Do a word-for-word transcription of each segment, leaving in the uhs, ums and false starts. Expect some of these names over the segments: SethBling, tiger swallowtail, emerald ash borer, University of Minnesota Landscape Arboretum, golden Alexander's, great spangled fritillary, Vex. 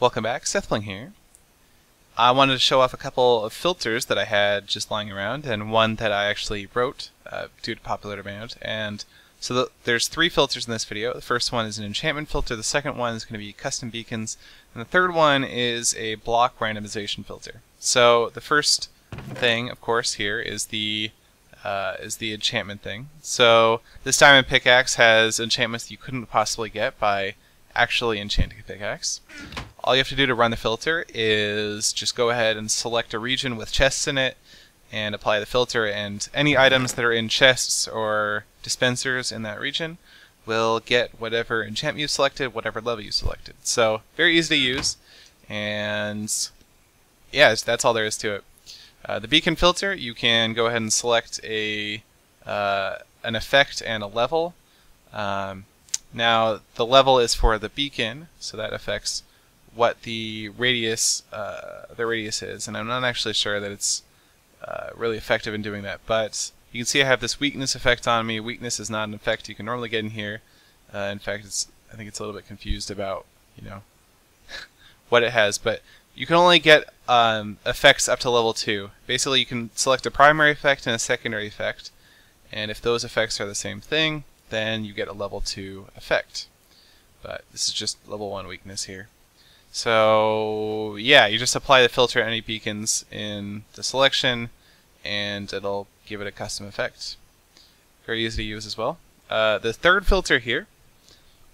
Welcome back, SethBling here. I wanted to show off a couple of filters that I had just lying around, and one that I actually wrote uh, due to popular demand. And so the, there's three filters in this video. The first one is an enchantment filter, the second one is going to be custom beacons, and the third one is a block randomization filter. So the first thing, of course, here is the uh, is the enchantment thing. So this diamond pickaxe has enchantments that you couldn't possibly get by actually enchanting a pickaxe. All you have to do to run the filter is just go ahead and select a region with chests in it and apply the filter, and any items that are in chests or dispensers in that region will get whatever enchantment you selected, whatever level you selected. So very easy to use, and yeah, that's all there is to it. Uh, the beacon filter, you can go ahead and select a uh, an effect and a level. Um, now the level is for the beacon, so that affects what the radius uh, the radius is, and I'm not actually sure that it's uh, really effective in doing that, but you can see I have this weakness effect on me. Weakness is not an effect you can normally get in here. Uh, in fact, it's I think it's a little bit confused about, you know, what it has, but you can only get um, effects up to level two. Basically, you can select a primary effect and a secondary effect, and if those effects are the same thing, then you get a level two effect. But this is just level one weakness here. So yeah, you just apply the filter to any beacons in the selection, and it'll give it a custom effect. Very easy to use as well. Uh, the third filter here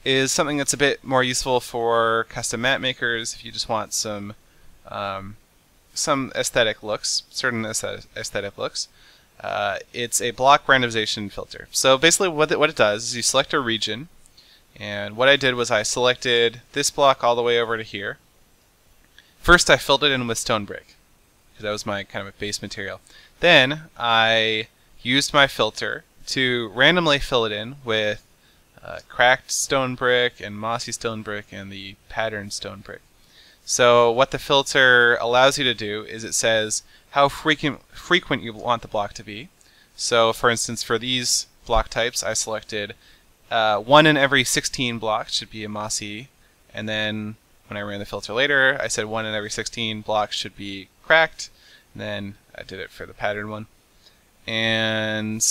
is something that's a bit more useful for custom map makers if you just want some um, some aesthetic looks, certain aesthetic looks. Uh, it's a block randomization filter. So basically, what it, what it does is you select a region. And what I did was I selected this block all the way over to here. First I filled it in with stone brick, because that was my kind of base material. Then I used my filter to randomly fill it in with uh, cracked stone brick and mossy stone brick and the patterned stone brick. So what the filter allows you to do is it says how frequent, frequent you want the block to be. So for instance, for these block types I selected Uh, one in every sixteen blocks should be a mossy, and then when I ran the filter later, I said one in every sixteen blocks should be cracked, and then I did it for the patterned one. And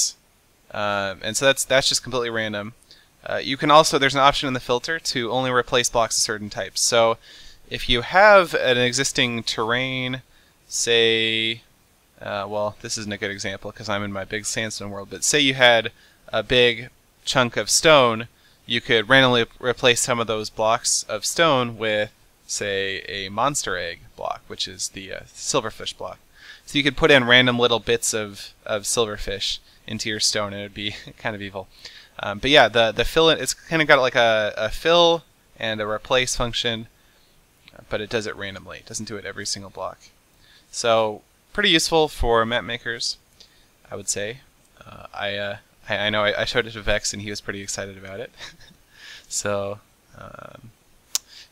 um, and so that's that's just completely random. Uh, you can also, there's an option in the filter to only replace blocks of certain types. So if you have an existing terrain, say, uh, well, this isn't a good example because I'm in my big sandstone world, but say you had a big chunk of stone, you could randomly replace some of those blocks of stone with, say, a monster egg block, which is the uh, silverfish block. So you could put in random little bits of, of silverfish into your stone, and it would be kind of evil. Um, but yeah, the, the fill, it's kind of got like a, a fill and a replace function, but it does it randomly. It doesn't do it every single block. So pretty useful for map makers, I would say. Uh, I... Uh, I know I showed it to Vex, and he was pretty excited about it. So, um,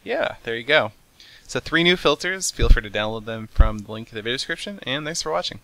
yeah, there you go. So three new filters. Feel free to download them from the link in the video description, and thanks for watching.